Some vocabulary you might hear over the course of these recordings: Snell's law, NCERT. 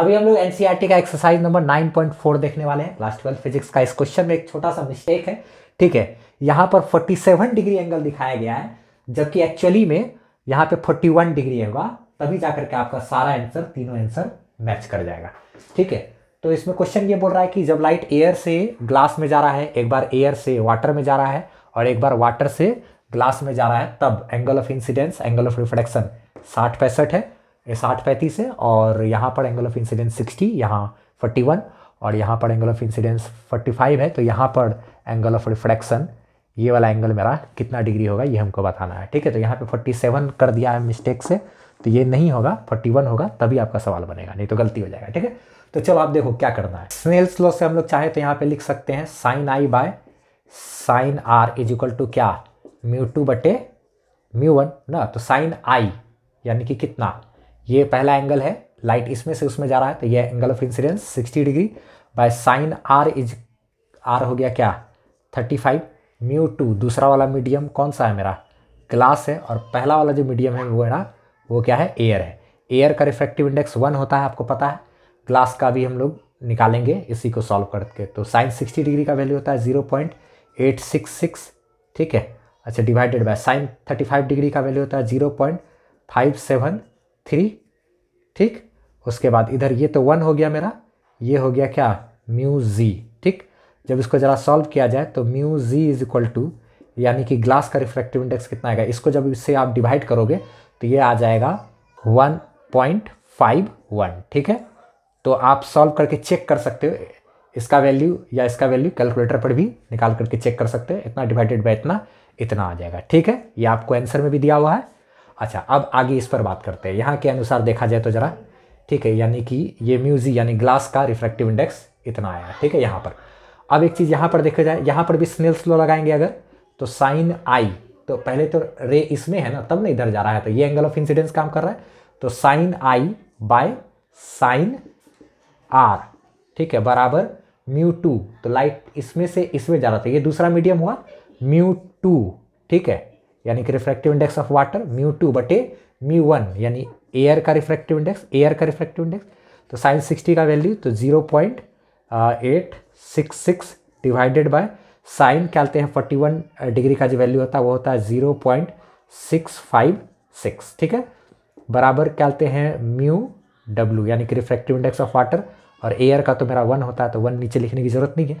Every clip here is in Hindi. अभी हम लोग एनसीईआरटी का एक्सरसाइज नंबर 9.4 देखने वाले हैं, क्लास 12 फिजिक्स का। इस क्वेश्चन में एक छोटा सा मिस्टेक है, ठीक है। यहाँ पर 47 डिग्री एंगल दिखाया गया है, जबकि एक्चुअली में यहाँ पे 41 डिग्री होगा, तभी जा करके आपका सारा आंसर, तीनों आंसर मैच कर जाएगा, ठीक है। तो इसमें क्वेश्चन ये बोल रहा है कि जब लाइट एयर से ग्लास में जा रहा है, एक बार एयर से वाटर में जा रहा है और एक बार वाटर से ग्लास में जा रहा है, तब angle of incidence, angle of reflection 60-65 है, 60-35 है, और यहाँ पर एंगल ऑफ इंसिडेंस 60, यहाँ 41, और यहाँ पर एंगल ऑफ इंसिडेंस 45 है। तो यहाँ पर एंगल ऑफ रिफ्लेक्शन, ये वाला एंगल मेरा कितना डिग्री होगा ये हमको बताना है, ठीक है। तो यहाँ पे 47 कर दिया है मिस्टेक से, तो ये नहीं होगा, 41 होगा, तभी आपका सवाल बनेगा, नहीं तो गलती हो जाएगा, ठीक है। तो चलो आप देखो क्या करना है। स्नेल्स लॉ से हम लोग चाहे तो यहाँ पे लिख सकते हैं sine I by sine are is equal to क्या, μ2/μ1 ना। तो साइन आई यानी कि कितना, ये पहला एंगल है, लाइट इसमें से उसमें जा रहा है, तो ये angle of incidence 60 degree by sine are is, are हो गया क्या 35। μ2 दूसरा वाला मीडियम कौन सा है मेरा, ग्लास है, और पहला वाला जो मीडियम है वो है ना, वो क्या है, एयर है। एयर का रिफ्रैक्टिव इंडेक्स 1 होता है, आपको पता है। ग्लास का भी हम लोग निकालेंगे इसी को सॉल्व करके। तो साइन 60 डिग्री का वैल्यू होता है 0.866, ठीक है। अच्छा, डिवाइडेड बाय साइन 35 डिग्री का वैल्यू होता है 0.573, ठीक। उसके बाद इधर ये तो 1 हो गया मेरा, ये हो गया क्या μg, ठीक। जब इसको ज़रा सॉल्व किया जाए तो μg इज इक्वल टू, यानी कि ग्लास का रिफ्रैक्टिव इंडेक्स कितना आएगा, इसको जब इससे आप डिवाइड करोगे तो ये आ जाएगा 1.51, ठीक है। तो आप सॉल्व करके चेक कर सकते हो इसका वैल्यू, या इसका वैल्यू कैलकुलेटर पर भी निकाल करके चेक कर सकते हो, इतना डिवाइडेड बाय इतना, इतना आ जाएगा, ठीक है। ये आपको आंसर में भी दिया हुआ है। अच्छा, अब आगे इस पर बात करते हैं। यहाँ के अनुसार देखा जाए तो ज़रा, ठीक है, यानी कि ये μg यानी ग्लास का रिफ्रैक्टिव इंडेक्स इतना आया, ठीक है। यहाँ पर अब एक चीज़ यहाँ पर देखा जाए, यहाँ पर भी स्नेल्स लॉ लगाएंगे अगर, तो साइन आई, तो पहले तो रे इसमें है ना, तब ना इधर जा रहा है, तो ये एंगल ऑफ इंसिडेंस काम कर रहा है, तो sine I by sine are, ठीक है, बराबर μ2। तो लाइट इसमें से इसमें जा रहा था, ये दूसरा मीडियम हुआ μ2, ठीक है, यानी कि रिफ्रैक्टिव इंडेक्स ऑफ वाटर μ2/μ1, यानी एयर का रिफ्रैक्टिव इंडेक्स, तो साइन 60 का वैल्यू तो 0.866 डिवाइडेड बाय साइन, क्या लेते हैं 41 डिग्री का जो वैल्यू होता है वो होता है 0.656, ठीक है, बराबर क्या लेते हैं μw यानी कि रिफ्रैक्टिव इंडेक्स ऑफ वाटर, और एयर का तो मेरा 1 होता है, तो 1 नीचे लिखने की ज़रूरत नहीं है।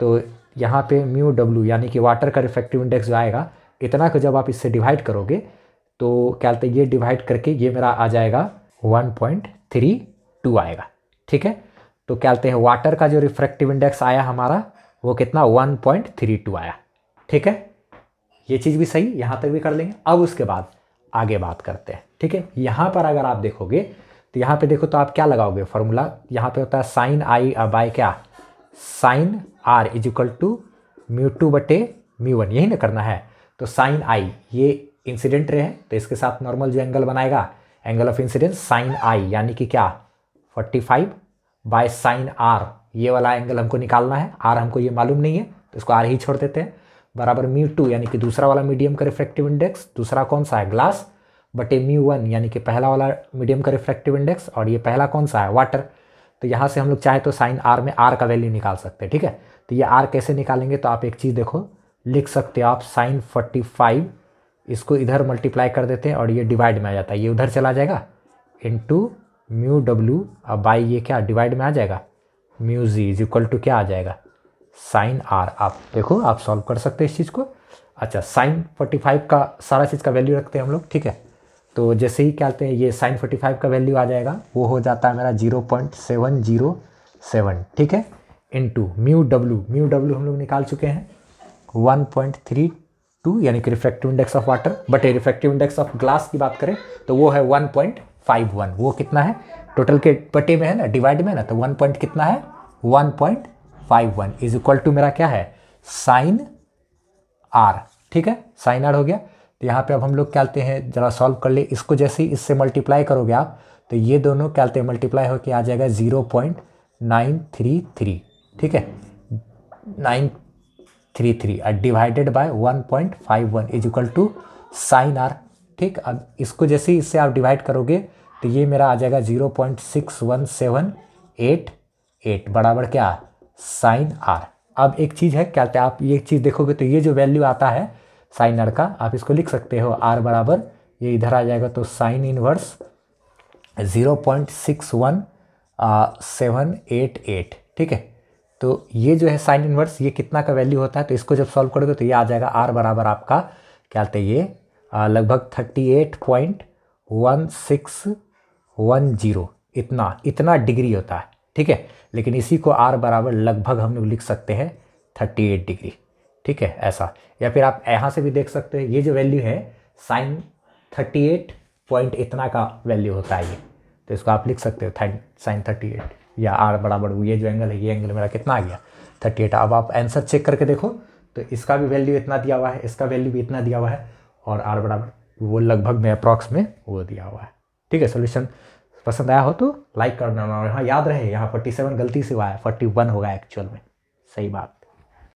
तो यहाँ पे μw यानी कि वाटर का रिफ्रैक्टिव इंडेक्स जो आएगा, इतना को जब आप इससे डिवाइड करोगे तो क्या लेते हैं, ये डिवाइड करके ये मेरा आ जाएगा 1.32 आएगा, ठीक है। तो क्या लेते हैं, वाटर का जो रिफ्रैक्टिव इंडेक्स आया हमारा वो कितना 1.32 आया, ठीक है। ये चीज़ भी सही, यहाँ तक भी कर लेंगे। अब उसके बाद आगे बात करते हैं, ठीक है। यहाँ पर अगर आप देखोगे तो यहाँ पे देखो, तो आप क्या लगाओगे फॉर्मूला, यहाँ पे होता है साइन आई बाय क्या sine are is equal to μ2/μ1, यही ना करना है। तो साइन आई, ये इंसिडेंट रे है, तो इसके साथ नॉर्मल जो एंगल बनाएगा, एंगल ऑफ इंसिडेंस साइन आई यानी कि क्या 45 बाय साइन आर, ये वाला एंगल हमको निकालना है, आर हमको ये मालूम नहीं है तो इसको आर ही छोड़ देते हैं, बराबर μ2 यानी कि दूसरा वाला मीडियम का रिफ्रैक्टिव इंडेक्स, दूसरा कौन सा है ग्लास, बटे μ1 यानी कि पहला वाला मीडियम का रिफ्रैक्टिव इंडेक्स, और ये पहला कौन सा है वाटर। तो यहाँ से हम लोग चाहे तो साइन आर में आर का वैल्यू निकाल सकते हैं, ठीक है। तो ये आर कैसे निकालेंगे, तो आप एक चीज़ देखो, लिख सकते हो आप साइन 45, इसको इधर मल्टीप्लाई कर देते हैं और ये डिवाइड में आ जाता है, ये उधर चला जाएगा, इनटू μw अब बाई ये क्या डिवाइड में आ जाएगा μg इज इक्वल टू क्या आ जाएगा साइन आर। आप देखो, आप सॉल्व कर सकते हैं इस चीज़ को। अच्छा, साइन 45 का सारा चीज़ का वैल्यू रखते हैं हम लोग, ठीक है। तो जैसे ही क्या कहते हैं, ये साइन 45 का वैल्यू आ जाएगा, वो हो जाता है मेरा 0.707, ठीक है, इनटू μw हम लोग निकाल चुके हैं 1.32 यानी कि refractive index of water, but refractive index of glass की बात करें तो वो है 1.51, वो कितना है टोटल के बटे में है ना, डिवाइड में है ना, तो 1. कितना है 1.51 इज इक्वल टू मेरा क्या है साइन आर, ठीक है, साइन आर हो गया। तो यहाँ पे अब हम लोग क्या लेते हैं, जरा सॉल्व कर ले इसको, जैसे ही इससे मल्टीप्लाई करोगे आप तो ये दोनों क्या लेते हैं मल्टीप्लाई होकर आ जाएगा 0.933, ठीक है, 933 divided by 1.51 is equal to sine are, ठीक। अब इसको जैसे ही इससे आप डिवाइड करोगे तो ये मेरा आ जाएगा 0.61788 बराबर क्या साइन आर। अब एक चीज़ है क्या क्या आप ये चीज़ देखोगे तो ये जो वैल्यू आता है साइन आर का आप इसको लिख सकते हो आर बराबर ये इधर आ जाएगा तो साइन इनवर्स 0.61788 ठीक है। तो ये जो है साइन इनवर्स ये कितना का वैल्यू होता है तो इसको जब सॉल्व करोगे तो ये आ जाएगा आर बराबर आपका क्या कहते हैं ये लगभग 38.1610 इतना डिग्री होता है ठीक है। लेकिन इसी को आर बराबर लगभग हम लोग लिख सकते हैं 38 डिग्री ठीक है ऐसा। या फिर आप यहाँ से भी देख सकते हैं ये जो वैल्यू है साइन 38 पॉइंट इतना का वैल्यू होता है ये, तो इसको आप लिख सकते हो साइन 38 या आर बराबर ये जो एंगल है ये एंगल मेरा कितना आ गया 38। अब आप आंसर चेक करके देखो तो इसका भी वैल्यू इतना दिया हुआ है, इसका वैल्यू भी इतना दिया हुआ है और आर बराबर वो लगभग में अप्रॉक्स में वो दिया हुआ है ठीक है। सोल्यूशन पसंद आया हो तो लाइक करना और हाँ याद रहे यहाँ 47 गलती से हुआ है 41 होगा एक्चुअल में सही बात।